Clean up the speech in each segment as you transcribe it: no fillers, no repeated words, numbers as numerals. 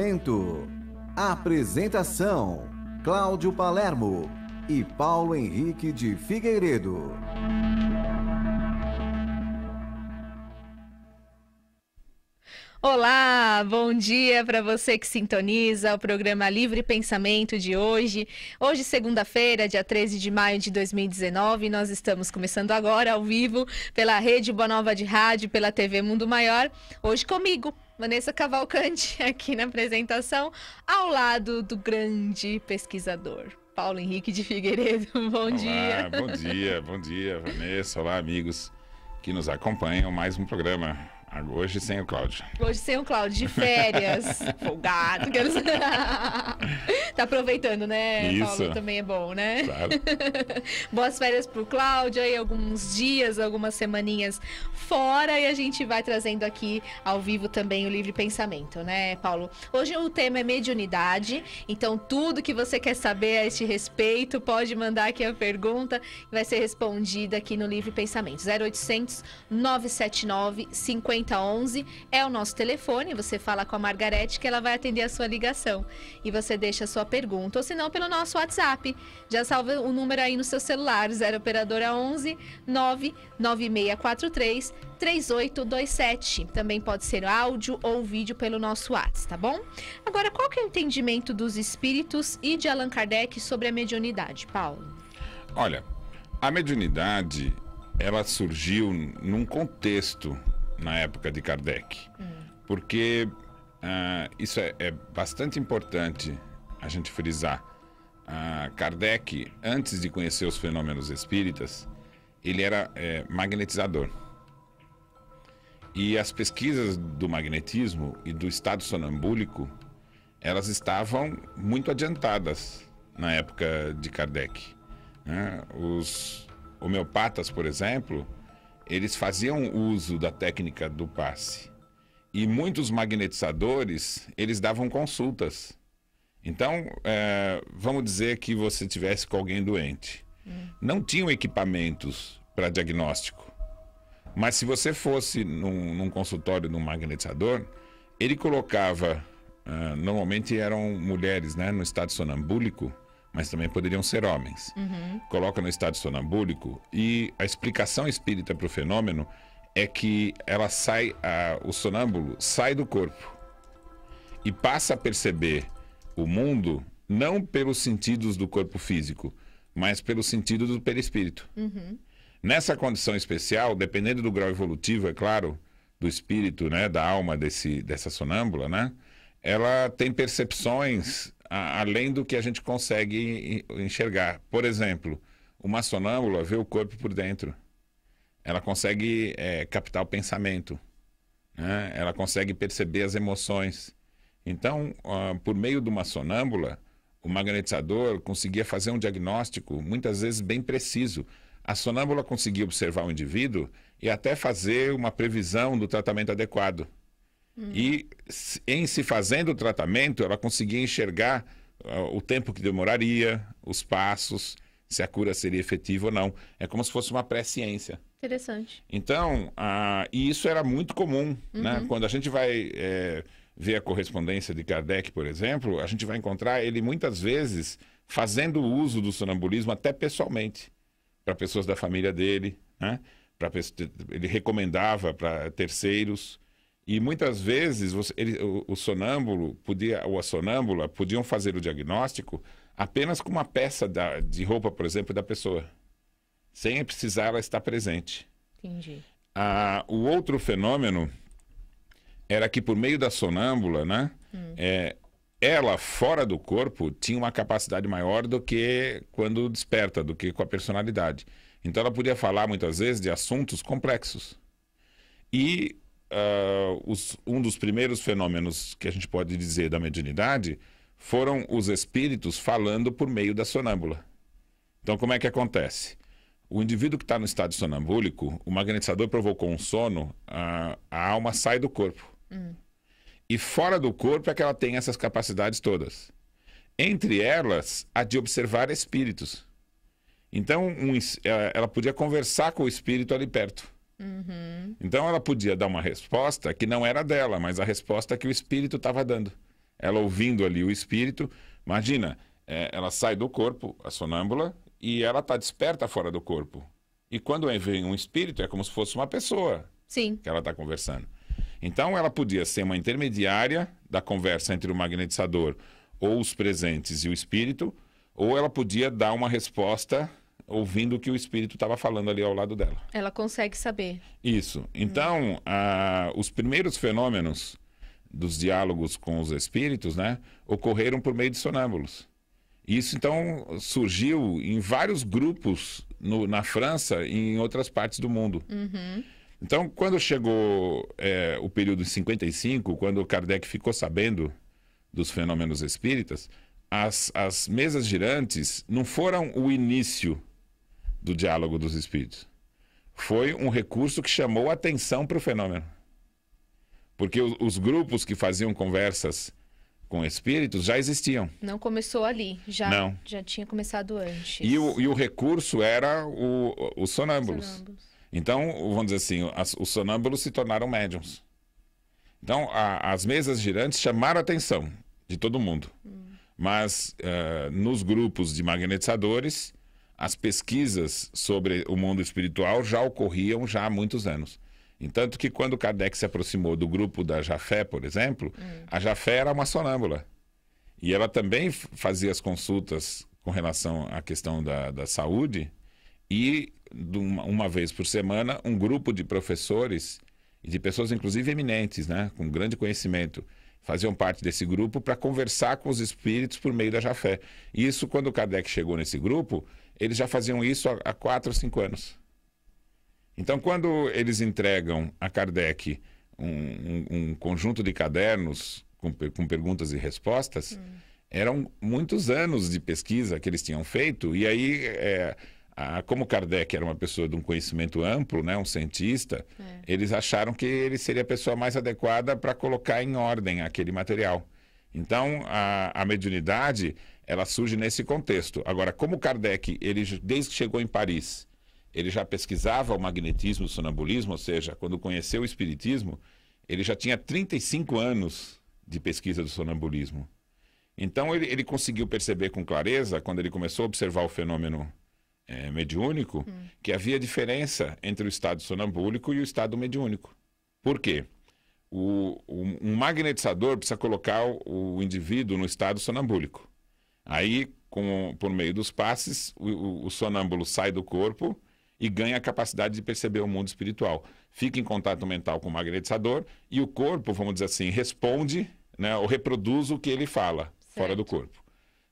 Pensamento. Apresentação: Cláudio Palermo e Paulo Henrique de Figueiredo. Olá, bom dia para você que sintoniza o programa Livre Pensamento de hoje. Hoje, segunda-feira, dia 13 de maio de 2019, nós estamos começando agora ao vivo pela Rede Boa Nova de Rádio, pela TV Mundo Maior, hoje comigo, Vanessa Cavalcante, aqui na apresentação, ao lado do grande pesquisador Paulo Henrique de Figueiredo. Bom dia. Bom dia, Vanessa. Olá, amigos que nos acompanham. Mais um programa. Hoje sem o Cláudio. Hoje sem o Cláudio, de férias, folgado. Tá aproveitando, né, isso. Paulo? Também é bom, né? Claro. Boas férias pro Cláudio, aí alguns dias, algumas semaninhas fora, e a gente vai trazendo aqui ao vivo também o Livre Pensamento, né, Paulo? Hoje o tema é mediunidade, então tudo que você quer saber a este respeito, pode mandar aqui a pergunta, que vai ser respondida aqui no Livre Pensamento. 0800 979 5011 é o nosso telefone. Você fala com a Margarete que ela vai atender a sua ligação e você deixa a sua pergunta, ou se não, pelo nosso WhatsApp. Já salva o número aí no seu celular, 0 operadora 11 99643 3827. Também pode ser áudio ou vídeo pelo nosso WhatsApp, tá bom? Agora, qual que é o entendimento dos espíritos e de Allan Kardec sobre a mediunidade, Paulo? Olha, a mediunidade, ela surgiu num contexto na época de Kardec, porque isso é bastante importante a gente frisar. Kardec, antes de conhecer os fenômenos espíritas, ele era magnetizador, e as pesquisas do magnetismo e do estado sonambúlico, elas estavam muito adiantadas na época de Kardec, né? Os homeopatas, por exemplo, eles faziam uso da técnica do passe. E muitos magnetizadores, eles davam consultas. Então, vamos dizer que você tivesse com alguém doente. Não tinham equipamentos para diagnóstico. Mas se você fosse num consultório de um magnetizador, ele colocava... normalmente eram mulheres, né, no estado sonambúlico, mas também poderiam ser homens. Coloca no estado sonambúlico, e a explicação espírita para o fenômeno é que ela sai, o sonâmbulo sai do corpo e passa a perceber o mundo não pelos sentidos do corpo físico, mas pelo sentido do perispírito. Nessa condição especial, dependendo do grau evolutivo, é claro, do espírito, né, da alma dessa sonâmbula, né, ela tem percepções além do que a gente consegue enxergar. Por exemplo, uma sonâmbula vê o corpo por dentro. Ela consegue captar o pensamento, né? Ela consegue perceber as emoções. Então, por meio de uma sonâmbula, o magnetizador conseguia fazer um diagnóstico, muitas vezes bem preciso. A sonâmbula conseguia observar o indivíduo e até fazer uma previsão do tratamento adequado. E em se fazendo o tratamento, ela conseguia enxergar o tempo que demoraria, os passos, se a cura seria efetiva ou não. É como se fosse uma pré-ciência. Interessante. Então, e isso era muito comum, né? Quando a gente vai ver a correspondência de Kardec, por exemplo, a gente vai encontrar ele muitas vezes fazendo uso do sonambulismo até pessoalmente, para pessoas da família dele, né? Ele recomendava para terceiros. E muitas vezes o sonâmbulo ou a sonâmbula podiam fazer o diagnóstico apenas com uma peça de roupa, por exemplo, da pessoa, sem precisar ela estar presente. Entendi. O outro fenômeno era que, por meio da sonâmbula, né, ela, fora do corpo, tinha uma capacidade maior do que quando desperta, do que com a personalidade. Então, ela podia falar, muitas vezes, de assuntos complexos. E... um dos primeiros fenômenos que a gente pode dizer da mediunidade foram os espíritos falando por meio da sonâmbula. Então, como é que acontece? O indivíduo que está no estado sonambúlico, o magnetizador provocou um sono, a alma sai do corpo. E fora do corpo é que ela tem essas capacidades todas. Entre elas, a de observar espíritos. Então, ela podia conversar com o espírito ali perto. Então ela podia dar uma resposta que não era dela, mas a resposta que o espírito estava dando. ela ouvindo ali o espírito, imagina, ela sai do corpo, a sonâmbula, e ela está desperta fora do corpo. E quando vem um espírito, é como se fosse uma pessoa. Sim. Que ela está conversando. Então, ela podia ser uma intermediária da conversa entre o magnetizador ou os presentes e o espírito, ou ela podia dar uma resposta ouvindo o que o espírito estava falando ali ao lado dela. Ela consegue saber. Isso. Então, os primeiros fenômenos dos diálogos com os espíritos, né, ocorreram por meio de sonâmbulos. Isso, então, surgiu em vários grupos na França e em outras partes do mundo. Uhum. Então, quando chegou o período de 55, quando Kardec ficou sabendo dos fenômenos espíritas, as mesas girantes não foram o início do diálogo dos espíritos. Foi um recurso que chamou a atenção para o fenômeno. Porque os grupos que faziam conversas com espíritos já existiam. Não começou ali, já tinha começado antes. E o recurso era os sonâmbulos. Então, vamos dizer assim, os sonâmbulos se tornaram médiums. Então, as mesas girantes chamaram a atenção de todo mundo. Mas, nos grupos de magnetizadores, as pesquisas sobre o mundo espiritual já ocorriam já há muitos anos. Tanto que quando Kardec se aproximou do grupo da Jaffé, por exemplo, a Jaffé era uma sonâmbula. E ela também fazia as consultas com relação à questão da saúde. E uma vez por semana, um grupo de professores e de pessoas, inclusive, eminentes, né, com grande conhecimento, faziam parte desse grupo para conversar com os espíritos por meio da Jaffé. E isso, quando Kardec chegou nesse grupo, eles já faziam isso há 4 ou 5 anos. Então, quando eles entregam a Kardec um conjunto de cadernos com perguntas e respostas, eram muitos anos de pesquisa que eles tinham feito, e aí... como Kardec era uma pessoa de um conhecimento amplo, né, um cientista, eles acharam que ele seria a pessoa mais adequada para colocar em ordem aquele material. Então, a mediunidade, ela surge nesse contexto. Agora, como Kardec, ele, desde que chegou em Paris, ele já pesquisava o magnetismo, o sonambulismo, ou seja, quando conheceu o espiritismo, ele já tinha 35 anos de pesquisa do sonambulismo. Então, ele conseguiu perceber com clareza, quando ele começou a observar o fenômeno mediúnico, que havia diferença entre o estado sonambúlico e o estado mediúnico. Por quê? Um magnetizador precisa colocar o indivíduo no estado sonambúlico. Aí, por meio dos passes, o sonâmbulo sai do corpo e ganha a capacidade de perceber o mundo espiritual. Fica em contato mental com o magnetizador e o corpo, vamos dizer assim, responde, né, ou reproduz o que ele fala, certo, fora do corpo.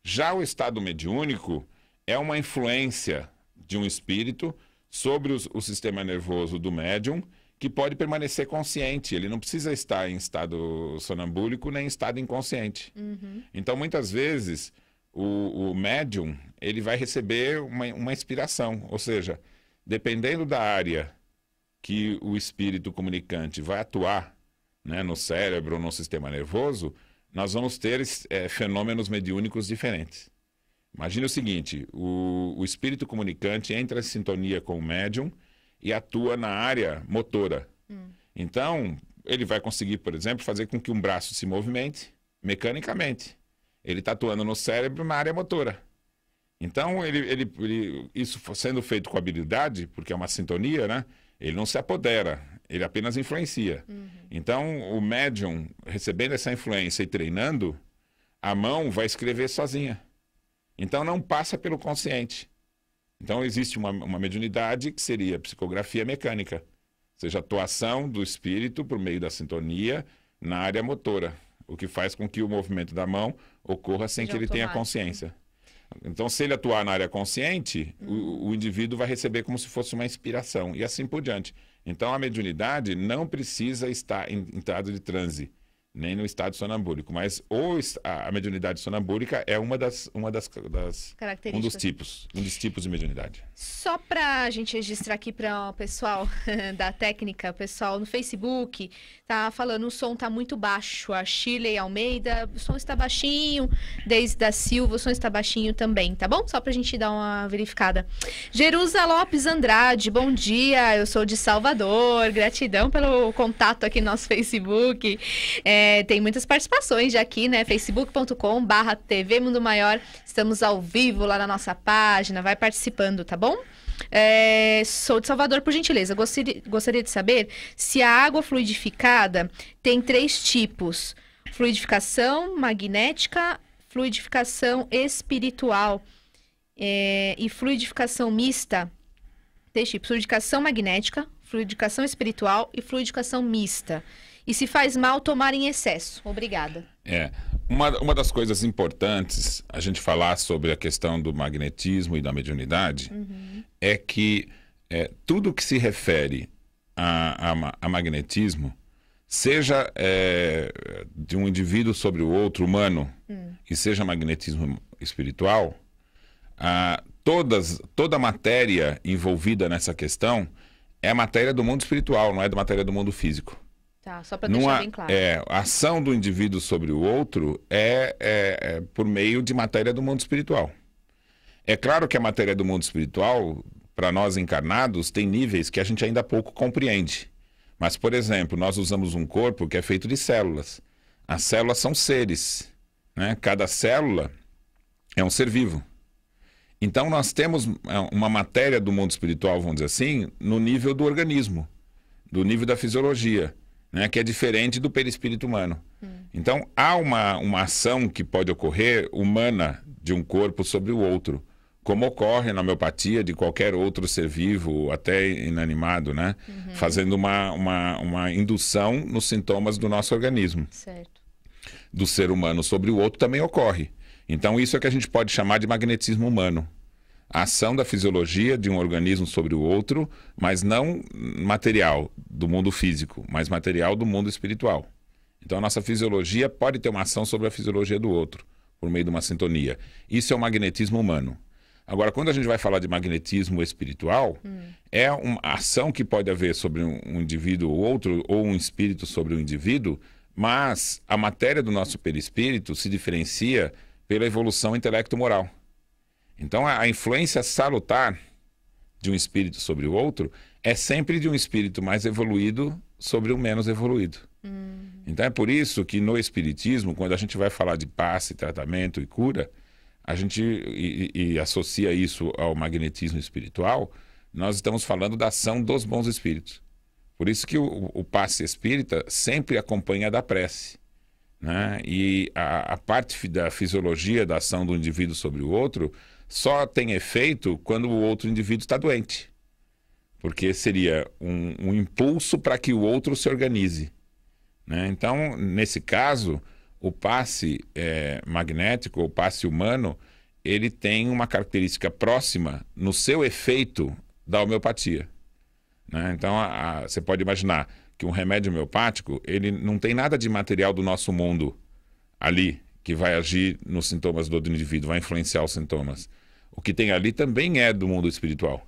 Já o estado mediúnico é uma influência de um espírito sobre o sistema nervoso do médium, que pode permanecer consciente. Ele não precisa estar em estado sonambúlico nem em estado inconsciente. Então, muitas vezes, o médium ele vai receber uma inspiração. Ou seja, dependendo da área que o espírito comunicante vai atuar, né, no cérebro ou no sistema nervoso, nós vamos ter fenômenos mediúnicos diferentes. Imagina o seguinte, o espírito comunicante entra em sintonia com o médium e atua na área motora. Então, ele vai conseguir, por exemplo, fazer com que um braço se movimente mecanicamente. Ele está atuando no cérebro na área motora. Então, isso sendo feito com habilidade, porque é uma sintonia, né? Ele não se apodera, ele apenas influencia. Então, o médium, recebendo essa influência e treinando, a mão vai escrever sozinha. Então, não passa pelo consciente. Então, existe uma mediunidade que seria psicografia mecânica. Ou seja, atuação do espírito por meio da sintonia na área motora. O que faz com que o movimento da mão ocorra sem que ele tenha consciência. Então, se ele atuar na área consciente, o indivíduo vai receber como se fosse uma inspiração. E assim por diante. Então, a mediunidade não precisa estar em estado de transe, nem no estado sonambúlico, mas a mediunidade sonambúlica é um dos tipos, de mediunidade. Só para a gente registrar aqui para o pessoal da técnica, o pessoal no Facebook, tá falando o som tá muito baixo, a Shirley Almeida, o som está baixinho, Deise da Silva, o som está baixinho também, tá bom? Só para a gente dar uma verificada. Jerusa Lopes Andrade, bom dia, eu sou de Salvador, gratidão pelo contato aqui no nosso Facebook. Tem muitas participações já aqui, né? facebook.com/TV Mundo Maior. Estamos ao vivo lá na nossa página. Vai participando, tá bom? Sou de Salvador, por gentileza. Gostaria de saber se a água fluidificada tem 3 tipos: fluidificação magnética, fluidificação espiritual e fluidificação mista. 3 tipos: fluidificação magnética, fluidificação espiritual e fluidificação mista. E se faz mal tomar em excesso. Obrigada. Uma das coisas importantes a gente falar sobre a questão do magnetismo e da mediunidade, uhum, é que tudo que se refere a magnetismo, seja de um indivíduo sobre o outro, humano, e seja magnetismo espiritual, toda matéria envolvida nessa questão é a matéria do mundo espiritual, não é da matéria do mundo físico. Tá, só para deixar bem claro. A ação do indivíduo sobre o outro é por meio de matéria do mundo espiritual. É claro que a matéria do mundo espiritual, para nós encarnados, tem níveis que a gente ainda pouco compreende. Mas, por exemplo, nós usamos um corpo que é feito de células. As células são seres, né? Cada célula é um ser vivo. Então, nós temos uma matéria do mundo espiritual, vamos dizer assim, no nível do organismo, do nível da fisiologia, né? Que é diferente do perispírito humano. Então, há uma ação que pode ocorrer humana de um corpo sobre o outro, como ocorre na homeopatia de qualquer outro ser vivo, até inanimado, né? Uhum. Fazendo uma indução nos sintomas do nosso organismo. Certo. Do ser humano sobre o outro também ocorre. Então, isso é que a gente pode chamar de magnetismo humano. A ação da fisiologia de um organismo sobre o outro, mas não material do mundo físico, mas material do mundo espiritual. Então, a nossa fisiologia pode ter uma ação sobre a fisiologia do outro, por meio de uma sintonia. Isso é o magnetismo humano. Agora, quando a gente vai falar de magnetismo espiritual, é uma ação que pode haver sobre um indivíduo ou outro, ou um espírito sobre um indivíduo, mas a matéria do nosso perispírito se diferencia pela evolução intelecto-moral. Então, a influência salutar de um espírito sobre o outro é sempre de um espírito mais evoluído sobre um menos evoluído. Então, é por isso que no espiritismo, quando a gente vai falar de passe, tratamento e cura, a gente associa isso ao magnetismo espiritual, nós estamos falando da ação dos bons espíritos. Por isso que o passe espírita sempre acompanha a da prece, né? E a parte da fisiologia da ação do indivíduo sobre o outro só tem efeito quando o outro indivíduo está doente. Porque seria um impulso para que o outro se organize, né? Então, nesse caso, o passe magnético, o passe humano, ele tem uma característica próxima no seu efeito da homeopatia, né? Então, você pode imaginar que um remédio homeopático, ele não tem nada de material do nosso mundo ali que vai agir nos sintomas do outro indivíduo, vai influenciar os sintomas. O que tem ali também é do mundo espiritual,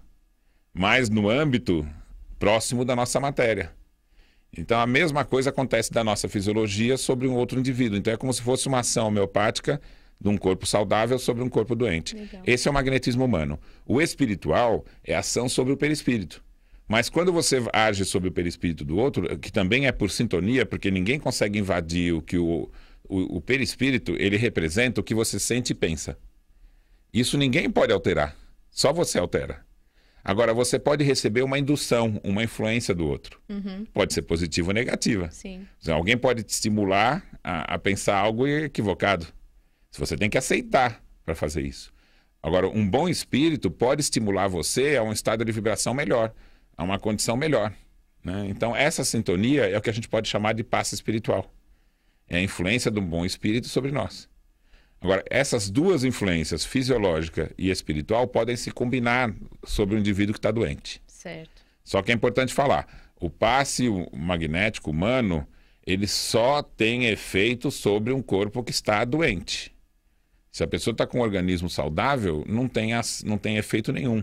mas no âmbito próximo da nossa matéria. Então, a mesma coisa acontece da nossa fisiologia sobre um outro indivíduo. Então, é como se fosse uma ação homeopática de um corpo saudável sobre um corpo doente. Legal. Esse é o magnetismo humano. O espiritual é ação sobre o perispírito. Mas quando você age sobre o perispírito do outro, que também é por sintonia, porque ninguém consegue invadir o que o perispírito, ele representa o que você sente e pensa. Isso ninguém pode alterar, só você altera. Agora, você pode receber uma indução, uma influência do outro. Uhum. Pode ser positiva ou negativa. Sim. Alguém pode te estimular a pensar algo equivocado. Você tem que aceitar para fazer isso. Agora, um bom espírito pode estimular você a um estado de vibração melhor, a uma condição melhor, né? Então, essa sintonia é o que a gente pode chamar de passe espiritual. É a influência do bom espírito sobre nós. Agora, essas duas influências, fisiológica e espiritual, podem se combinar sobre o indivíduo que está doente. Certo. Só que é importante falar, o passe magnético humano, ele só tem efeito sobre um corpo que está doente. Se a pessoa está com um organismo saudável, não tem efeito nenhum.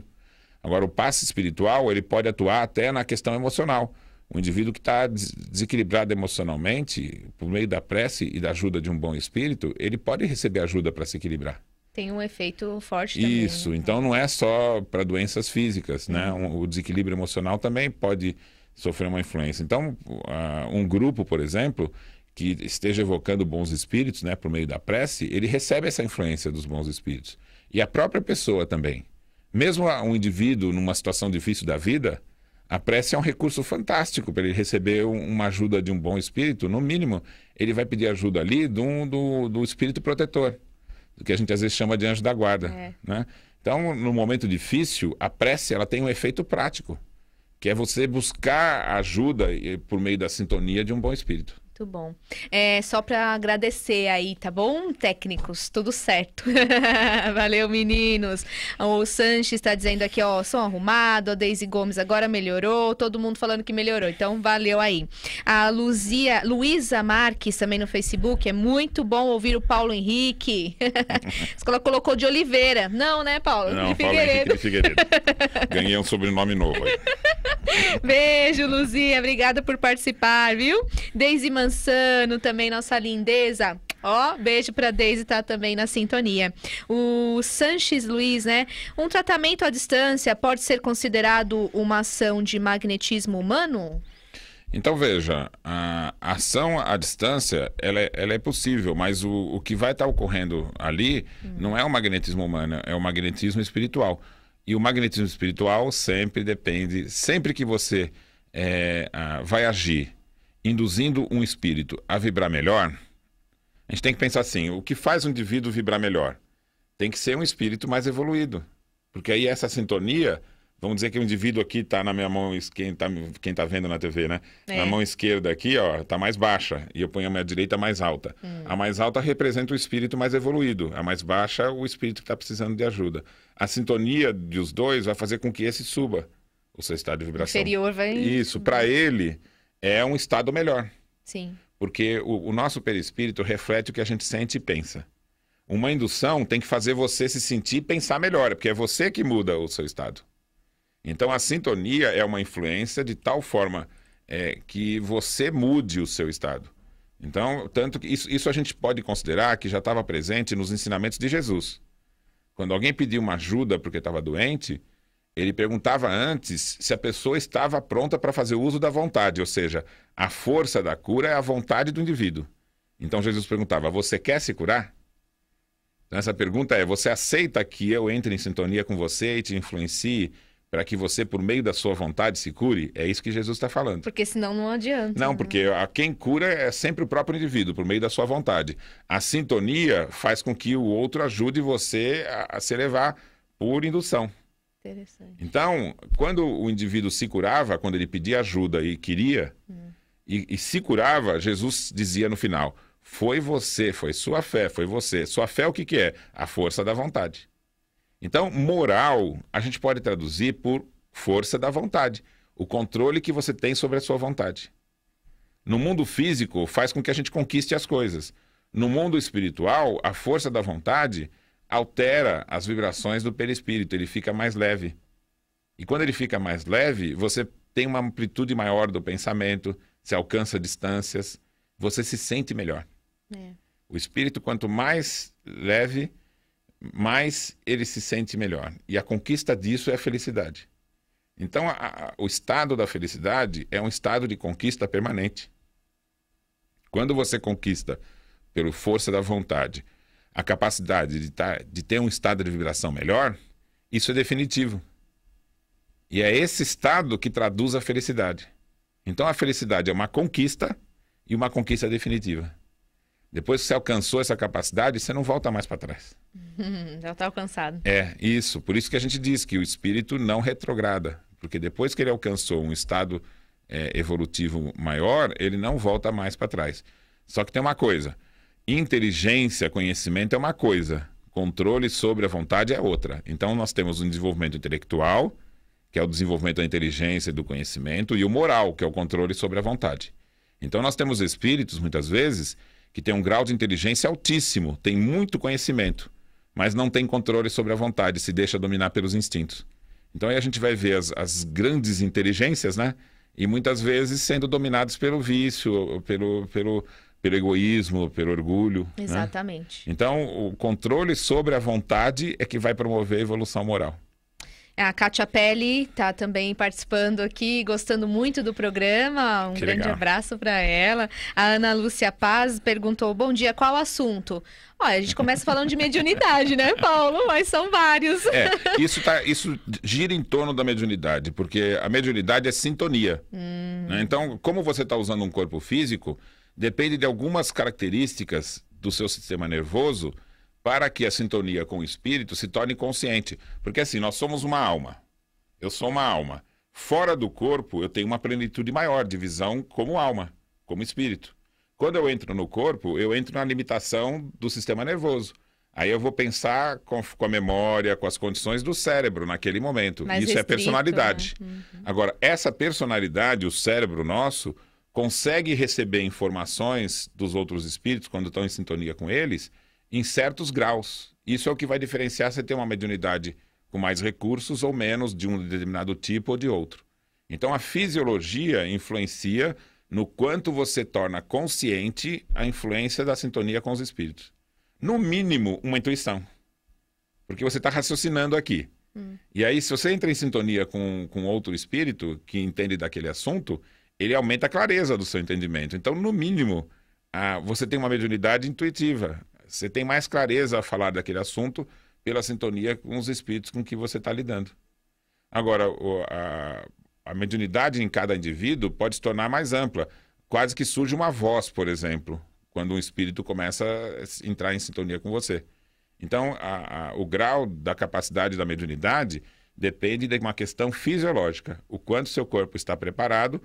Agora, o passe espiritual, ele pode atuar até na questão emocional. O indivíduo que está desequilibrado emocionalmente, por meio da prece e da ajuda de um bom espírito, ele pode receber ajuda para se equilibrar. Tem um efeito forte também. Isso, então não é só para doenças físicas, né? O desequilíbrio emocional também pode sofrer uma influência. Então, um grupo, por exemplo, que esteja evocando bons espíritos, né, por meio da prece, ele recebe essa influência dos bons espíritos. E a própria pessoa também. Mesmo um indivíduo numa situação difícil da vida, a prece é um recurso fantástico para ele receber uma ajuda de um bom espírito. No mínimo, ele vai pedir ajuda ali do espírito protetor, do que a gente às vezes chama de anjo da guarda. É. Né? Então, no momento difícil, a prece ela tem um efeito prático, que é você buscar ajuda por meio da sintonia de um bom espírito. Muito bom. É, só para agradecer aí, tá bom, técnicos? Tudo certo. Valeu, meninos. O Sanches está dizendo aqui, ó, som arrumado, a Deise Gomes agora melhorou, todo mundo falando que melhorou, então valeu aí. A Luísa Marques também no Facebook, é muito bom ouvir o Paulo Henrique. Ela colocou de Oliveira. Não, né, Paulo? Não, de Figueiredo. Paulo Henrique de Figueiredo. Ganhei um sobrenome novo aí. Beijo, Luzinha. Obrigada por participar, viu? Deise Mansano também, nossa lindeza. Ó, beijo pra Deise, tá também na sintonia. O Sanches Luiz, né? Um tratamento à distância pode ser considerado uma ação de magnetismo humano? Então, veja, a ação à distância, ela é possível, mas o que vai estar ocorrendo ali não é o magnetismo humano, é o magnetismo espiritual. E o magnetismo espiritual sempre depende, sempre que você vai agir induzindo um espírito a vibrar melhor, a gente tem que pensar assim, o que faz um indivíduo vibrar melhor? Tem que ser um espírito mais evoluído. Porque aí essa sintonia, vamos dizer que o indivíduo aqui está na minha mão esquerda, quem está vendo na TV, né? É. Na mão esquerda aqui, ó, está mais baixa, e eu ponho a minha direita mais alta. A mais alta representa o espírito mais evoluído, a mais baixa o espírito que está precisando de ajuda. A sintonia dos dois vai fazer com que esse suba o seu estado de vibração. Inferior vai... Isso, para ele... é um estado melhor. Sim. Porque o nosso perispírito reflete o que a gente sente e pensa. Uma indução tem que fazer você se sentir e pensar melhor, porque é você que muda o seu estado. Então a sintonia é uma influência de tal forma que você mude o seu estado. Então, tanto que isso a gente pode considerar que já estava presente nos ensinamentos de Jesus. Quando alguém pediu uma ajuda porque estava doente, ele perguntava antes se a pessoa estava pronta para fazer uso da vontade, ou seja, a força da cura é a vontade do indivíduo. Então Jesus perguntava, você quer se curar? Então essa pergunta é, você aceita que eu entre em sintonia com você e te influencie para que você, por meio da sua vontade, se cure? É isso que Jesus está falando. Porque senão não adianta. Não, né? Porque quem cura é sempre o próprio indivíduo, por meio da sua vontade. A sintonia faz com que o outro ajude você a se elevar por indução. Então, quando o indivíduo se curava, quando ele pedia ajuda e queria, e se curava, Jesus dizia no final, foi você, foi sua fé, foi você. Sua fé o que que é? A força da vontade. Então, moral, a gente pode traduzir por força da vontade. O controle que você tem sobre a sua vontade. No mundo físico, faz com que a gente conquiste as coisas. No mundo espiritual, a força da vontade... altera as vibrações do perispírito, ele fica mais leve. E quando ele fica mais leve, você tem uma amplitude maior do pensamento, se alcança distâncias, você se sente melhor. É. O espírito, quanto mais leve, mais ele se sente melhor. E a conquista disso é a felicidade. Então, o estado da felicidade é um estado de conquista permanente. Quando você conquista pela força da vontade, a capacidade de ter um estado de vibração melhor, isso é definitivo. E é esse estado que traduz a felicidade. Então a felicidade é uma conquista e uma conquista definitiva. Depois que você alcançou essa capacidade, você não volta mais para trás. Já está alcançado. É, isso. Por isso que a gente diz que o espírito não retrograda. Porque depois que ele alcançou um estado evolutivo maior, ele não volta mais para trás. Só que tem uma coisa... inteligência, conhecimento é uma coisa, controle sobre a vontade é outra. Então nós temos um desenvolvimento intelectual, que é o desenvolvimento da inteligência e do conhecimento, e o moral, que é o controle sobre a vontade. Então nós temos espíritos, muitas vezes, que têm um grau de inteligência altíssimo, têm muito conhecimento, mas não têm controle sobre a vontade, se deixa dominar pelos instintos. Então aí a gente vai ver as grandes inteligências, né? E muitas vezes sendo dominados pelo vício, pelo egoísmo, pelo orgulho. Exatamente. Né? Então, o controle sobre a vontade é que vai promover a evolução moral. A Kátia Pelli está também participando aqui, gostando muito do programa. Um que grande legal. Abraço para ela. A Ana Lúcia Paz perguntou, bom dia, qual o assunto? Olha, a gente começa falando de mediunidade, né, Paulo? Mas são vários. É, isso gira em torno da mediunidade, porque a mediunidade é sintonia. Né? Então, como você está usando um corpo físico, depende de algumas características do seu sistema nervoso para que a sintonia com o espírito se torne consciente. Porque assim, nós somos uma alma. Eu sou uma alma. Fora do corpo, eu tenho uma plenitude maior de visão como alma, como espírito. Quando eu entro no corpo, eu entro na limitação do sistema nervoso. Aí eu vou pensar com a memória, com as condições do cérebro naquele momento. Mais Isso restrito, é personalidade. Né? Uhum. Agora, essa personalidade, o cérebro nosso, consegue receber informações dos outros espíritos quando estão em sintonia com eles, em certos graus. Isso é o que vai diferenciar se tem uma mediunidade com mais recursos ou menos de um determinado tipo ou de outro. Então a fisiologia influencia no quanto você torna consciente a influência da sintonia com os espíritos. No mínimo, uma intuição. Porque você está raciocinando aqui. E aí, se você entra em sintonia com outro espírito que entende daquele assunto, ele aumenta a clareza do seu entendimento. Então, no mínimo, você tem uma mediunidade intuitiva. Você tem mais clareza a falar daquele assunto pela sintonia com os espíritos com que você está lidando. Agora, a mediunidade em cada indivíduo pode se tornar mais ampla. Quase que surge uma voz, por exemplo, quando um espírito começa a entrar em sintonia com você. Então, o grau da capacidade da mediunidade depende de uma questão fisiológica. O quanto seu corpo está preparado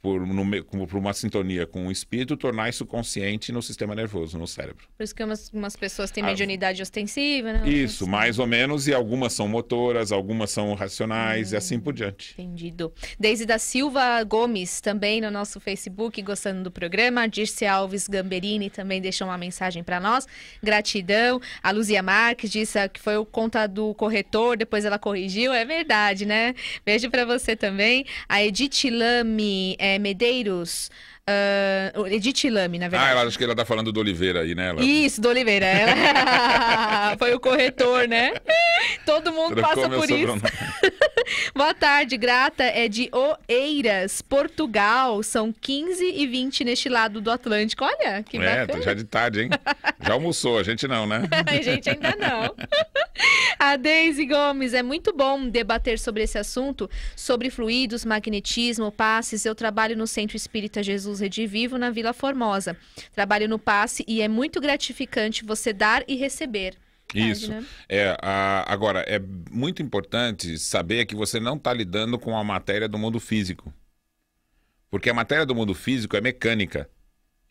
por uma sintonia com o espírito, tornar isso consciente no sistema nervoso, no cérebro. Por isso que umas pessoas têm mediunidade ostensiva, né? Isso, mais ou menos, e algumas são motoras, algumas são racionais, e assim por diante. Entendido. Deise da Silva Gomes, também no nosso Facebook, gostando do programa. Dirce Alves Gamberini também deixou uma mensagem para nós. Gratidão. A Luzia Marques disse que foi o conta do corretor, depois ela corrigiu. É verdade, né? Beijo para você também. A Edith Lame Medeiros, Edith Lame, na verdade. Acho que ela tá falando do Oliveira aí, né? Isso, do Oliveira. Ela... Foi o corretor, né? Todo mundo passa por isso. Boa tarde, grata. É de Oeiras, Portugal. São 15h20 neste lado do Atlântico. Olha, que bacana. É, já de tarde, hein? Já almoçou, a gente não, né? A gente ainda não. A Deise Gomes, é muito bom debater sobre esse assunto, sobre fluidos, magnetismo, passes. Eu trabalho no Centro Espírita Jesus Redivivo, na Vila Formosa. Trabalho no passe e é muito gratificante você dar e receber. Isso. Verdade, né? Agora, é muito importante saber que você não está lidando com a matéria do mundo físico. Porque a matéria do mundo físico é mecânica.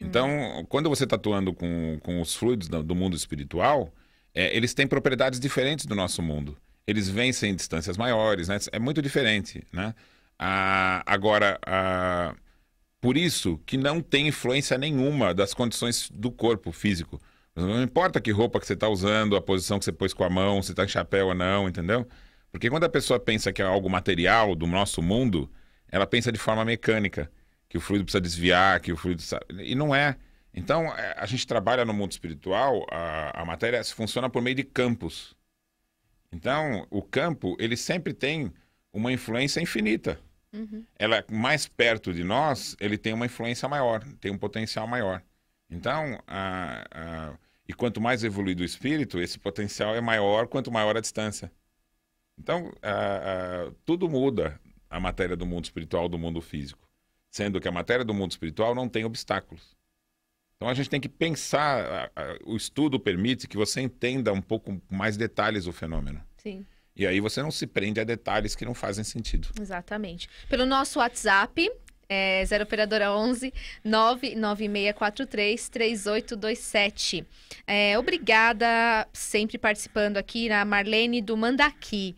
Então, quando você está atuando com os fluidos do mundo espiritual, eles têm propriedades diferentes do nosso mundo. Eles vencem distâncias maiores, né? É muito diferente, né? Por isso que não tem influência nenhuma das condições do corpo físico. Não importa que roupa que você está usando, a posição que você pôs com a mão, se está em chapéu ou não, entendeu? Porque quando a pessoa pensa que é algo material do nosso mundo, ela pensa de forma mecânica, que o fluido precisa desviar, que o fluido... E não é. Então, a gente trabalha no mundo espiritual, a matéria funciona por meio de campos. Então, o campo, ele sempre tem uma influência infinita. Ela, mais perto de nós, ele tem uma influência maior, tem um potencial maior. Então, e quanto mais evoluído o espírito, esse potencial é maior, quanto maior a distância. Então, tudo muda, a matéria do mundo espiritual do mundo físico, sendo que a matéria do mundo espiritual não tem obstáculos. Então, a gente tem que pensar, o estudo permite que você entenda um pouco mais detalhes do fenômeno. Sim. E aí você não se prende a detalhes que não fazem sentido. Exatamente. Pelo nosso WhatsApp... 0 operadora 11 99643 3827. Obrigada, sempre participando aqui, na Marlene do Mandaqui.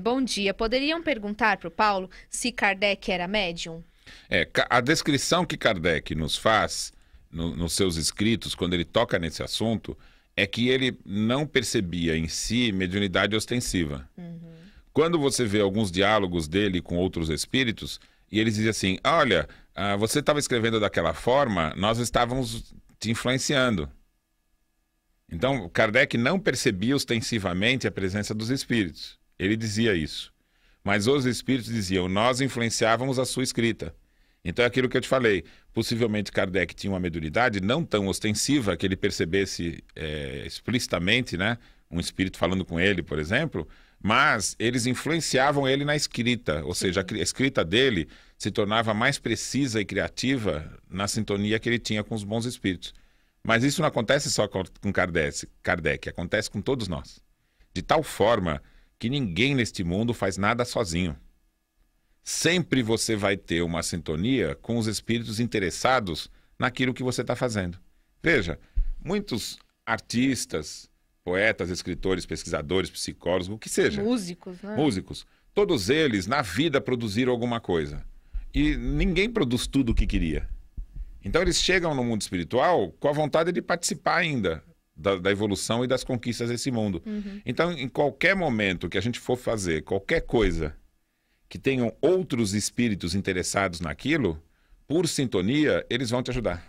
Bom dia, poderiam perguntar para o Paulo se Kardec era médium? A descrição que Kardec nos faz nos seus escritos, quando ele toca nesse assunto, é que ele não percebia em si mediunidade ostensiva. Quando você vê alguns diálogos dele com outros espíritos, e eles dizem assim, olha, você estava escrevendo daquela forma, nós estávamos te influenciando. Então, Kardec não percebia ostensivamente a presença dos espíritos. Ele dizia isso. Mas os espíritos diziam, nós influenciávamos a sua escrita. Então é aquilo que eu te falei. Possivelmente Kardec tinha uma mediunidade não tão ostensiva que ele percebesse explicitamente, né, um espírito falando com ele, por exemplo, mas eles influenciavam ele na escrita. Ou seja, a escrita dele se tornava mais precisa e criativa na sintonia que ele tinha com os bons espíritos. Mas isso não acontece só com Kardec, acontece com todos nós. De tal forma que ninguém neste mundo faz nada sozinho. Sempre você vai ter uma sintonia com os espíritos interessados naquilo que você está fazendo. Veja, muitos artistas, poetas, escritores, pesquisadores, psicólogos, o que seja. Músicos, né? Músicos. Todos eles, na vida, produziram alguma coisa. E ninguém produz tudo o que queria. Então eles chegam no mundo espiritual com a vontade de participar ainda da evolução e das conquistas desse mundo. Uhum. Então, em qualquer momento que a gente for fazer qualquer coisa que tenham outros espíritos interessados naquilo, por sintonia, eles vão te ajudar.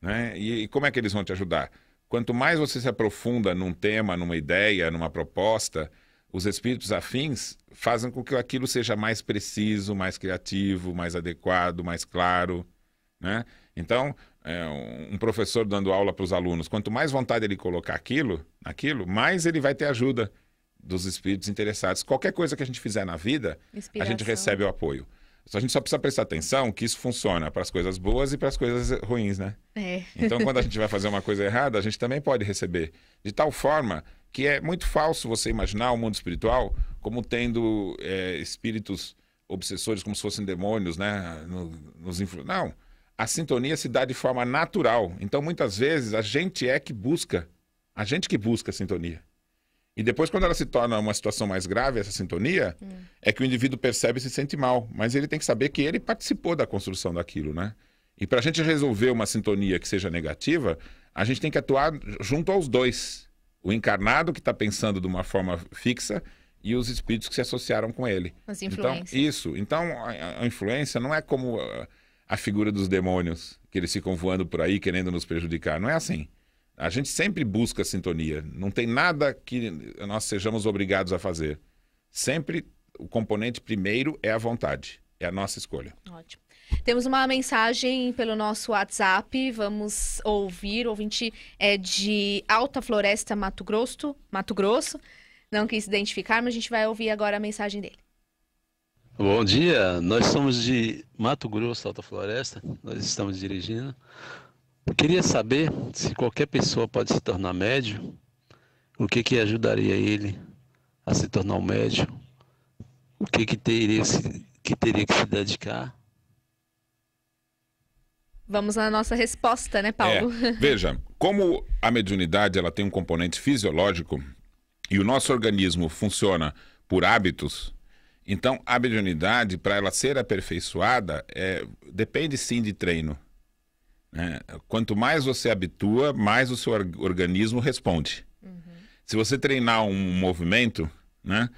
Né? E como é que eles vão te ajudar? Quanto mais você se aprofunda num tema, numa ideia, numa proposta, os espíritos afins fazem com que aquilo seja mais preciso, mais criativo, mais adequado, mais claro, né? Então, um professor dando aula para os alunos, quanto mais vontade ele colocar naquilo, mais ele vai ter ajuda dos espíritos interessados. Qualquer coisa que a gente fizer na vida, a gente recebe o apoio. A gente só precisa prestar atenção que isso funciona para as coisas boas e para as coisas ruins, né? É. Então, quando a gente vai fazer uma coisa errada, a gente também pode receber. De tal forma que é muito falso você imaginar o mundo espiritual como tendo espíritos obsessores, como se fossem demônios, né? Não. A sintonia se dá de forma natural. Então, muitas vezes, a gente que busca a sintonia. E depois, quando ela se torna uma situação mais grave, essa sintonia, é que o indivíduo percebe e se sente mal. Mas ele tem que saber que ele participou da construção daquilo, né? E para a gente resolver uma sintonia que seja negativa, a gente tem que atuar junto aos dois. O encarnado que está pensando de uma forma fixa e os espíritos que se associaram com ele. As influências. Então, isso. Então, a influência não é como a figura dos demônios, que eles ficam voando por aí querendo nos prejudicar. Não é assim. A gente sempre busca sintonia. Não tem nada que nós sejamos obrigados a fazer. Sempre o componente primeiro é a vontade. É a nossa escolha. Ótimo. Temos uma mensagem pelo nosso WhatsApp. Vamos ouvir. O ouvinte é de Alta Floresta, Mato Grosso. Não quis se identificar, mas a gente vai ouvir agora a mensagem dele. Bom dia, nós somos de Mato Grosso, Alta Floresta, nós estamos dirigindo. Queria saber se qualquer pessoa pode se tornar médium, o que que ajudaria ele a se tornar um médium, o que teria que se dedicar. Vamos na nossa resposta, né, Paulo? Veja, como a mediunidade ela tem um componente fisiológico e o nosso organismo funciona por hábitos. Então, a mediunidade, para ela ser aperfeiçoada, depende sim de treino. Né? Quanto mais você habitua, mais o seu organismo responde. Uhum. Se você treinar um movimento, né,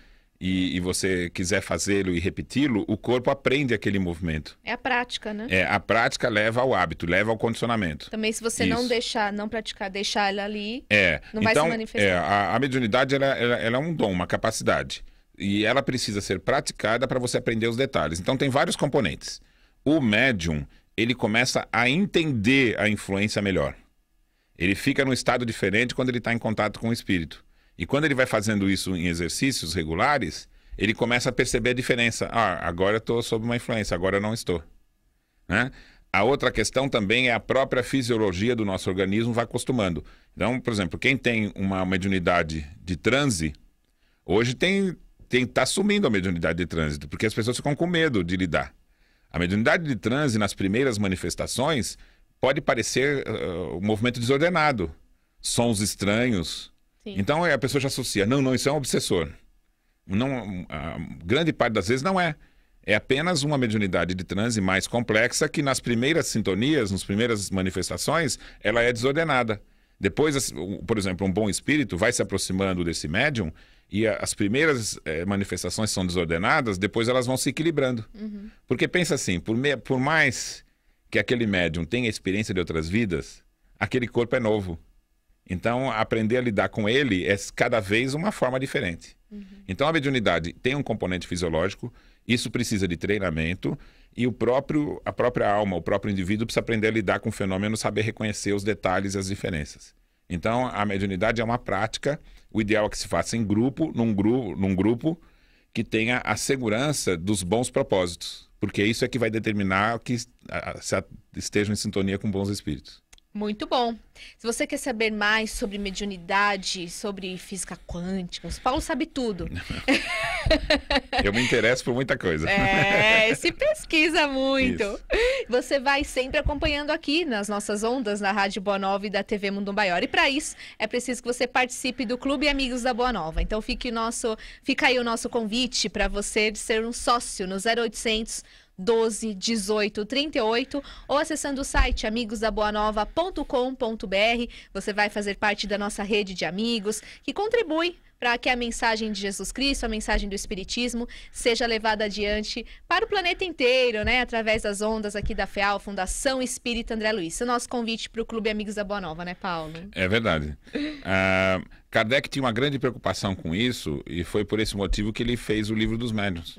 e você quiser fazê-lo e repeti-lo, o corpo aprende aquele movimento. É a prática, né? A prática leva ao hábito, leva ao condicionamento. Também se você não praticar, deixar ela ali, não vai se manifestar. A mediunidade ela é um dom, uma capacidade. E ela precisa ser praticada para você aprender os detalhes. Então tem vários componentes. O médium, ele começa a entender a influência melhor. Ele fica num estado diferente quando ele está em contato com o espírito. E quando ele vai fazendo isso em exercícios regulares, ele começa a perceber a diferença. Ah, agora eu estou sob uma influência, agora eu não estou. Né? A outra questão também é a própria fisiologia do nosso organismo vai acostumando. Então, por exemplo, quem tem uma mediunidade de transe, hoje está sumindo a mediunidade de trânsito, porque as pessoas ficam com medo de lidar. A mediunidade de trânsito, nas primeiras manifestações, pode parecer um movimento desordenado, sons estranhos. Sim. Então a pessoa já associa, não, isso é um obsessor. Não, a grande parte das vezes não é. É apenas uma mediunidade de trânsito mais complexa que nas primeiras sintonias, nas primeiras manifestações, ela é desordenada. Depois, por exemplo, um bom espírito vai se aproximando desse médium e as primeiras manifestações são desordenadas, depois elas vão se equilibrando. Uhum. Porque pensa assim, por mais que aquele médium tenha experiência de outras vidas, aquele corpo é novo. Então, aprender a lidar com ele é cada vez uma forma diferente. Uhum. Então, a mediunidade tem um componente fisiológico, isso precisa de treinamento, e a própria alma, o próprio indivíduo precisa aprender a lidar com o fenômeno, saber reconhecer os detalhes e as diferenças. Então, a mediunidade é uma prática, o ideal é que se faça em grupo, num grupo que tenha a segurança dos bons propósitos, porque isso é que vai determinar que estejam em sintonia com bons espíritos. Muito bom. Se você quer saber mais sobre mediunidade, sobre física quântica, o Paulo sabe tudo. Eu me interesso por muita coisa. É, se pesquisa muito. Isso. Você vai sempre acompanhando aqui nas nossas ondas, na Rádio Boa Nova e da TV Mundo Maior. E para isso, é preciso que você participe do Clube Amigos da Boa Nova. Então fica aí o nosso convite para você de ser um sócio no 0800... 12 18 38, ou acessando o site amigosdaboanova.com.br. Você vai fazer parte da nossa rede de amigos que contribui para que a mensagem de Jesus Cristo, a mensagem do Espiritismo, seja levada adiante para o planeta inteiro, né? Através das ondas aqui da FEAL, Fundação Espírita André Luiz. Esse é o nosso convite para o Clube Amigos da Boa Nova, né, Paulo? É verdade. Kardec tinha uma grande preocupação com isso, e foi por esse motivo que ele fez o Livro dos Médiuns.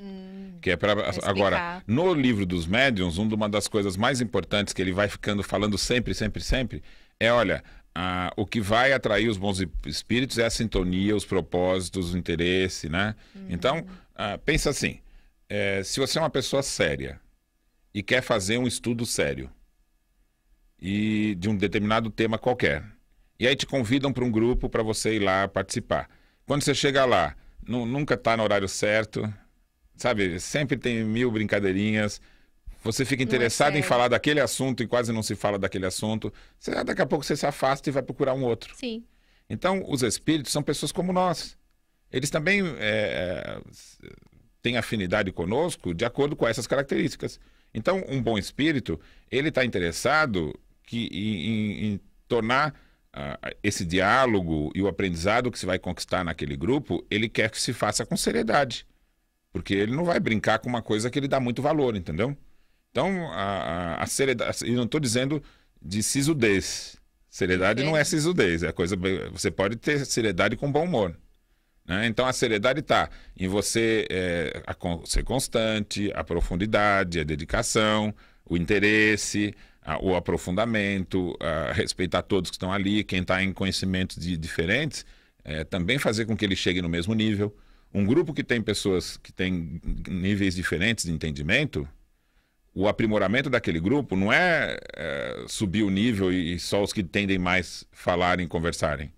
Que é para agora, no Livro dos Médiuns, uma das coisas mais importantes que ele vai falando sempre, sempre, sempre, é, olha... o que vai atrair os bons espíritos é a sintonia, os propósitos, o interesse, né? Então, pensa assim, se você é uma pessoa séria e quer fazer um estudo sério e de um determinado tema qualquer, e aí te convidam para um grupo para você ir lá participar. Quando você chega lá, nunca está no horário certo, sabe? Sempre tem mil brincadeirinhas... Você fica interessado em falar daquele assunto e quase não se fala daquele assunto. Daqui a pouco você se afasta e vai procurar um outro. Sim. Então, os espíritos são pessoas como nós. Eles também têm afinidade conosco de acordo com essas características. Então, um bom espírito, ele está interessado em tornar esse diálogo e o aprendizado que se vai conquistar naquele grupo, ele quer que se faça com seriedade. Porque ele não vai brincar com uma coisa que ele dá muito valor, entendeu? Então, a seriedade, eu não estou dizendo de sisudez. Seriedade não é sisudez, é coisa, você pode ter seriedade com bom humor. Né? Então, a seriedade está em você ser constante, a profundidade, a dedicação, o interesse, o aprofundamento, respeitar todos que estão ali, quem está em conhecimentos diferentes, também fazer com que ele chegue no mesmo nível. Um grupo que tem pessoas que têm níveis diferentes de entendimento... O aprimoramento daquele grupo não é, subir o nível e só os que tendem mais falarem, conversarem.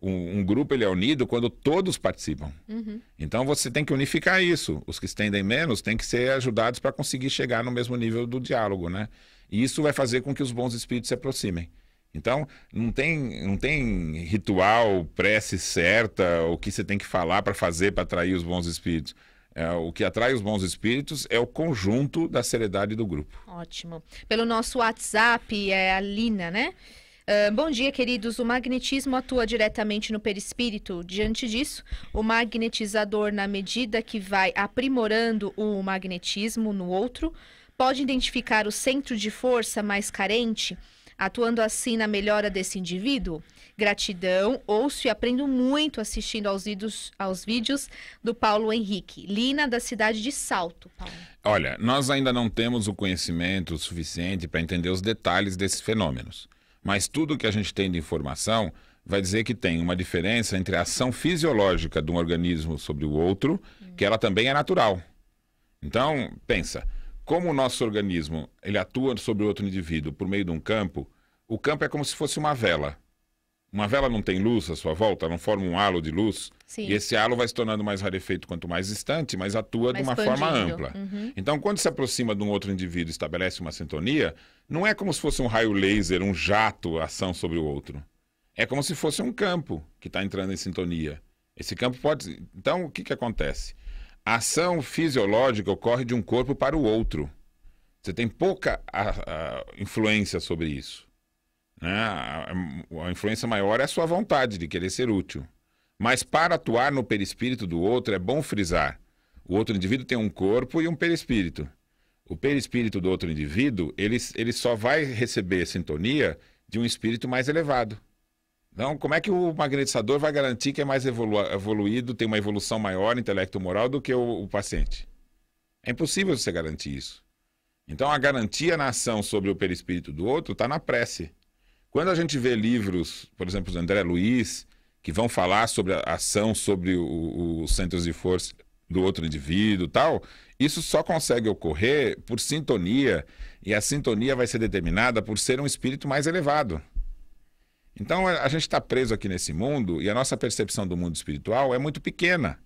Um grupo ele é unido quando todos participam. Uhum. Então você tem que unificar isso. Os que tendem menos têm que ser ajudados para conseguir chegar no mesmo nível do diálogo, né? E isso vai fazer com que os bons espíritos se aproximem. Então não tem ritual, prece certa, o que você tem que falar para fazer para atrair os bons espíritos. O que atrai os bons espíritos é o conjunto da seriedade do grupo. Ótimo. Pelo nosso WhatsApp, é a Lina, né? Bom dia, queridos. O magnetismo atua diretamente no perispírito. Diante disso, o magnetizador, na medida que vai aprimorando o magnetismo no outro, pode identificar o centro de força mais carente, atuando assim na melhora desse indivíduo. Gratidão, ouço e aprendo muito assistindo aos vídeos do Paulo Henrique. Lina, da cidade de Salto, Paulo. Olha, nós ainda não temos o conhecimento suficiente para entender os detalhes desses fenômenos. Mas tudo que a gente tem de informação vai dizer que tem uma diferença entre a ação fisiológica de um organismo sobre o outro, que ela também é natural. Então, pensa... Como o nosso organismo ele atua sobre outro indivíduo por meio de um campo, o campo é como se fosse uma vela. Uma vela não tem luz à sua volta, não forma um halo de luz. Sim. E esse halo vai se tornando mais rarefeito quanto mais distante, mas atua mais de uma forma ampla. Uhum. Então, quando se aproxima de um outro indivíduo e estabelece uma sintonia, não é como se fosse um raio laser, um jato, ação sobre o outro. É como se fosse um campo que está entrando em sintonia. Esse campo pode... Então, o que acontece? A ação fisiológica ocorre de um corpo para o outro. Você tem pouca influência sobre isso. Né? A influência maior é a sua vontade de querer ser útil. Mas para atuar no perispírito do outro, é bom frisar. O outro indivíduo tem um corpo e um perispírito. O perispírito do outro indivíduo, ele só vai receber sintonia de um espírito mais elevado. Então, como é que o magnetizador vai garantir que é mais evoluído, tem uma evolução maior intelecto-moral do que o paciente? É impossível você garantir isso. Então, a garantia na ação sobre o perispírito do outro está na prece. Quando a gente vê livros, por exemplo, do André Luiz, que vão falar sobre a ação sobre os centros de força do outro indivíduo e tal, isso só consegue ocorrer por sintonia, e a sintonia vai ser determinada por ser um espírito mais elevado. Então, a gente está preso aqui nesse mundo e a nossa percepção do mundo espiritual é muito pequena.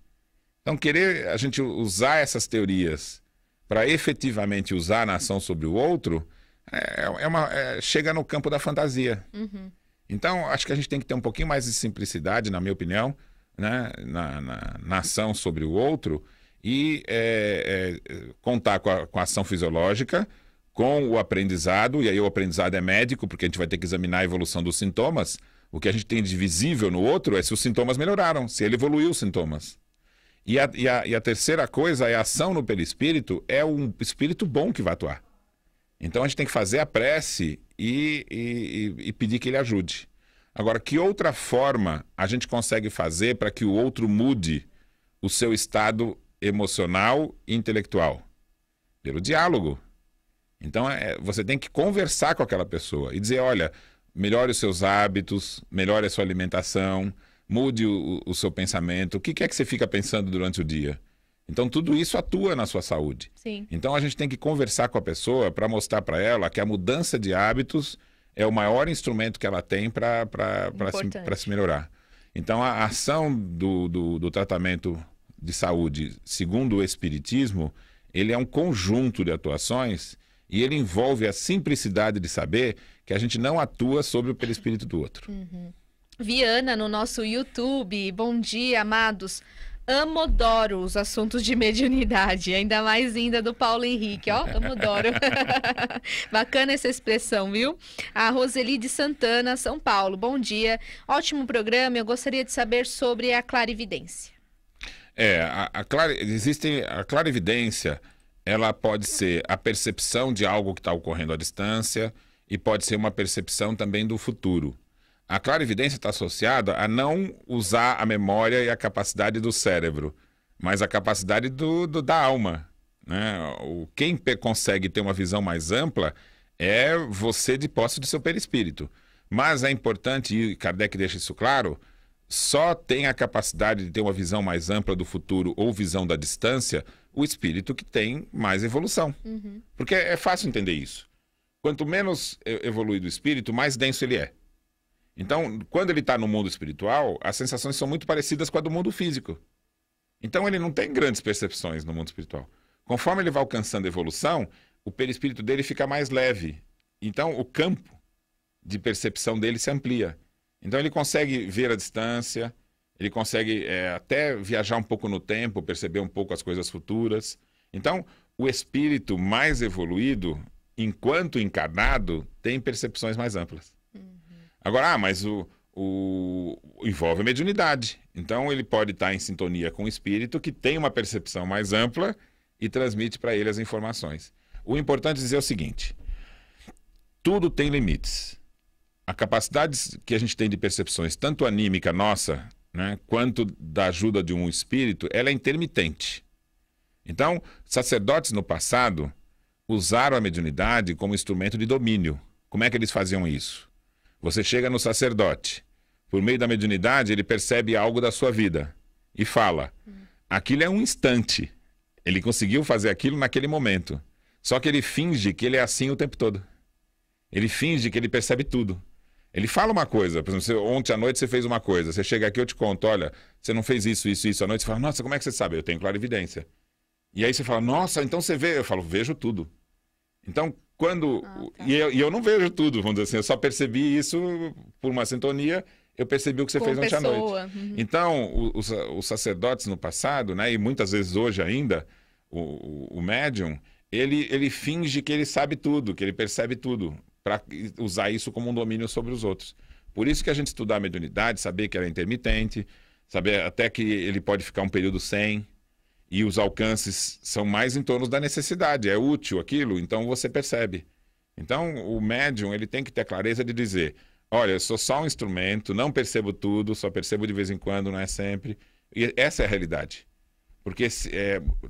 Então, querer a gente usar essas teorias para efetivamente usar na ação sobre o outro, chega no campo da fantasia. Uhum. Então, acho que a gente tem que ter um pouquinho mais de simplicidade, na minha opinião, né? na ação sobre o outro e contar com a ação fisiológica, com o aprendizado, e aí o aprendizado é médico, porque a gente vai ter que examinar a evolução dos sintomas. O que a gente tem de visível no outro é se os sintomas melhoraram, se ele evoluiu os sintomas. E a terceira coisa é a ação no perispírito, é um espírito bom que vai atuar. Então a gente tem que fazer a prece e pedir que ele ajude. Agora, que outra forma a gente consegue fazer para que o outro mude o seu estado emocional e intelectual? Pelo diálogo. Então, você tem que conversar com aquela pessoa e dizer, olha, melhore os seus hábitos, melhore a sua alimentação, mude o seu pensamento. O que é que você fica pensando durante o dia? Então, tudo isso atua na sua saúde. Sim. Então, a gente tem que conversar com a pessoa para mostrar para ela que a mudança de hábitos é o maior instrumento que ela tem para se melhorar. Então, a ação do tratamento de saúde, segundo o espiritismo, ele é um conjunto de atuações. E ele envolve a simplicidade de saber que a gente não atua sobre o perispírito do outro. Uhum. Viana, no nosso YouTube, bom dia, amados. Amo, adoro os assuntos de mediunidade, ainda mais ainda do Paulo Henrique, ó, amo, adoro. Bacana essa expressão, viu? A Roseli de Santana, São Paulo, bom dia. Ótimo programa, eu gostaria de saber sobre a clarividência. A clarividência... Ela pode ser a percepção de algo que está ocorrendo à distância e pode ser uma percepção também do futuro. A clarividência está associada a não usar a memória e a capacidade do cérebro, mas a capacidade da alma, né? Quem consegue ter uma visão mais ampla é você de posse do seu perispírito. Mas é importante, e Kardec deixa isso claro, só tem a capacidade de ter uma visão mais ampla do futuro ou visão da distância o espírito que tem mais evolução. Uhum. Porque é fácil entender isso. Quanto menos evoluído o espírito, mais denso ele é. Então, quando ele está no mundo espiritual, as sensações são muito parecidas com a do mundo físico. Então, ele não tem grandes percepções no mundo espiritual. Conforme ele vai alcançando evolução, o perispírito dele fica mais leve. Então, o campo de percepção dele se amplia. Então, ele consegue ver a distância... Ele consegue até viajar um pouco no tempo, perceber um pouco as coisas futuras. Então, o espírito mais evoluído, enquanto encarnado, tem percepções mais amplas. Uhum. Agora, mas envolve a mediunidade. Então, ele pode estar em sintonia com o espírito, que tem uma percepção mais ampla e transmite para ele as informações. O importante é dizer o seguinte, tudo tem limites. A capacidade que a gente tem de percepções, tanto anímica nossa... Né, quanto da ajuda de um espírito, ela é intermitente. Então, sacerdotes no passado usaram a mediunidade como instrumento de domínio. Como é que eles faziam isso? Você chega no sacerdote, por meio da mediunidade ele percebe algo da sua vida e fala, aquilo é um instante, ele conseguiu fazer aquilo naquele momento, só que ele finge que ele é assim o tempo todo, ele finge que ele percebe tudo. Ele fala uma coisa, por exemplo, ontem à noite você fez uma coisa, você chega aqui e eu te conto, olha, você não fez isso, isso, isso, à noite você fala, nossa, como é que você sabe? Eu tenho clarividência. E aí você fala, nossa, então você vê, eu falo, vejo tudo. Então, quando... tá. E eu não vejo tudo, vamos dizer assim, eu só percebi isso por uma sintonia, eu percebi o que você fez ontem à noite. Uhum. Então, os sacerdotes no passado, né, e muitas vezes hoje ainda, o médium, ele finge que ele sabe tudo, que ele percebe tudo, para usar isso como um domínio sobre os outros. Por isso que a gente estudar a mediunidade, saber que ela é intermitente, saber até que ele pode ficar um período sem, e os alcances são mais em torno da necessidade, é útil aquilo, então você percebe. Então o médium ele tem que ter clareza de dizer, olha, eu sou só um instrumento, não percebo tudo, só percebo de vez em quando, não é sempre. E essa é a realidade. Porque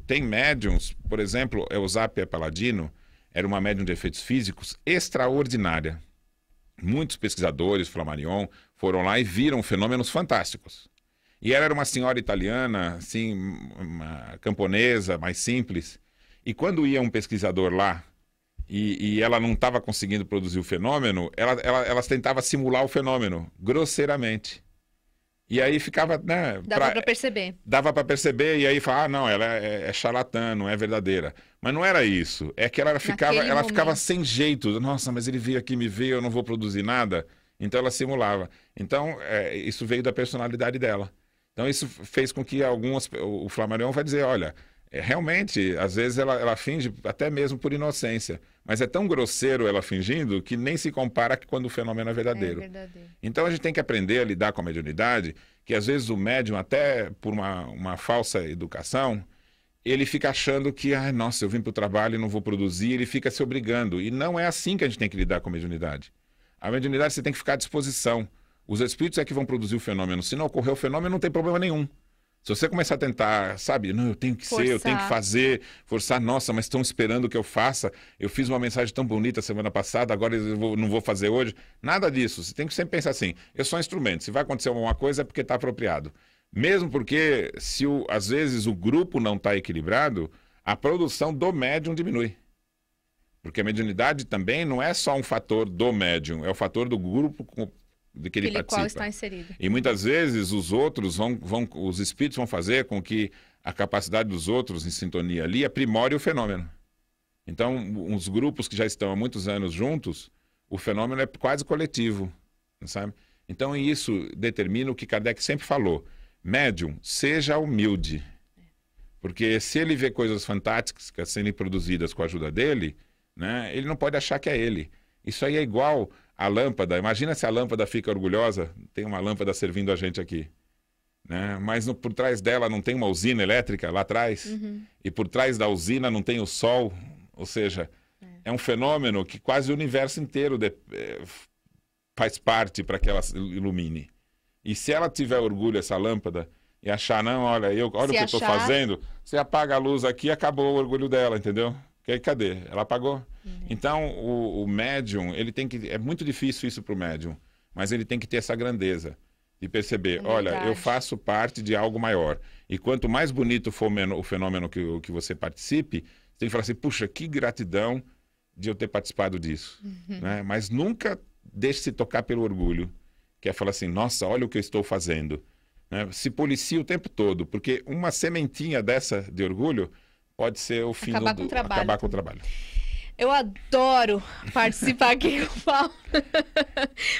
tem médiums, por exemplo, Eusapia Paladino era uma médium de efeitos físicos extraordinária. Muitos pesquisadores, Flammarion, foram lá e viram fenômenos fantásticos. E ela era uma senhora italiana, assim, uma camponesa, mais simples. E quando ia um pesquisador lá e ela não estava conseguindo produzir o fenômeno, ela tentava simular o fenômeno, grosseiramente. E aí ficava, né? Dava para perceber. Dava para perceber, e aí falava, ah, não, ela é charlatã, não é verdadeira. Mas não era isso. É que ela ficava sem jeito. Nossa, mas ele veio aqui me ver, eu não vou produzir nada. Então ela simulava. Então, isso veio da personalidade dela. Então isso fez com que algumas... O Flammarion vai dizer, olha, realmente, às vezes ela finge até mesmo por inocência. Mas é tão grosseiro ela fingindo que nem se compara quando o fenômeno é verdadeiro. É verdadeiro. Então a gente tem que aprender a lidar com a mediunidade, que às vezes o médium, até por uma falsa educação, ele fica achando que, ah, nossa, eu vim para o trabalho e não vou produzir, ele fica se obrigando. E não é assim que a gente tem que lidar com a mediunidade. A mediunidade você tem que ficar à disposição. Os espíritos é que vão produzir o fenômeno. Se não ocorrer o fenômeno, não tem problema nenhum. Se você começar a tentar, sabe, não, eu tenho que forçar. Eu tenho que fazer, forçar, nossa, mas estão esperando que eu faça, eu fiz uma mensagem tão bonita semana passada, agora eu não vou fazer hoje, nada disso, você tem que sempre pensar assim, eu sou um instrumento, se vai acontecer alguma coisa é porque está apropriado, mesmo porque se às vezes o grupo não está equilibrado, a produção do médium diminui, porque a mediunidade também não é só um fator do médium, é o fator do grupo de que ele participa. Qual está inserido. E muitas vezes os outros os espíritos vão fazer com que a capacidade dos outros em sintonia ali aprimore o fenômeno. Então, uns grupos que já estão há muitos anos juntos, o fenômeno é quase coletivo, sabe? Então, isso determina o que Kardec sempre falou: médium, seja humilde. Porque se ele vê coisas fantásticas sendo produzidas com a ajuda dele, né, ele não pode achar que é ele. Isso aí é igual a lâmpada. Imagina se a lâmpada fica orgulhosa, tem uma lâmpada servindo a gente aqui, né? Mas por trás dela não tem uma usina elétrica lá atrás, e por trás da usina não tem o sol, ou seja, é um fenômeno que quase o universo inteiro faz parte para que ela ilumine. E se ela tiver orgulho, essa lâmpada, e achar, não, olha o que eu estou fazendo, você apaga a luz aqui e acabou o orgulho dela, entendeu? Cadê? Ela apagou. Então, o médium, ele tem que... É muito difícil isso para o médium, mas ele tem que ter essa grandeza de perceber, olha, eu faço parte de algo maior. E quanto mais bonito for o fenômeno que você participe, você tem que falar assim, puxa, que gratidão de eu ter participado disso. Né? Mas nunca deixe-se tocar pelo orgulho, que é falar assim, nossa, olha o que eu estou fazendo. Né? Se policia o tempo todo, porque uma sementinha dessa de orgulho... Pode ser o fim acabar com o trabalho. Eu adoro participar aqui com o Paulo,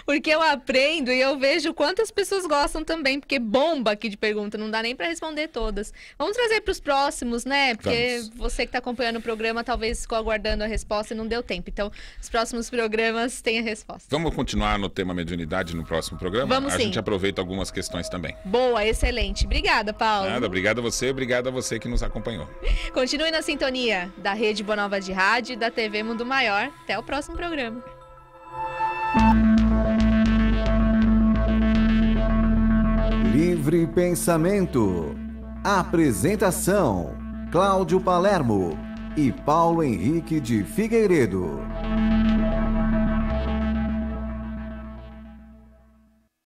porque eu aprendo e eu vejo quantas pessoas gostam também, porque bomba aqui de pergunta, não dá nem para responder todas. Vamos trazer para os próximos, né? Porque você que está acompanhando o programa talvez ficou aguardando a resposta e não deu tempo. Então, os próximos programas têm a resposta. Vamos continuar no tema mediunidade no próximo programa? Vamos sim. A gente aproveita algumas questões também. Boa, excelente. Obrigada, Paulo. Nada, obrigado a você que nos acompanhou. Continue na sintonia da Rede Boa Nova de Rádio e da TV Mundo Maior. Até o próximo programa. Livre Pensamento. Apresentação: Cláudio Palermo e Paulo Henrique de Figueiredo.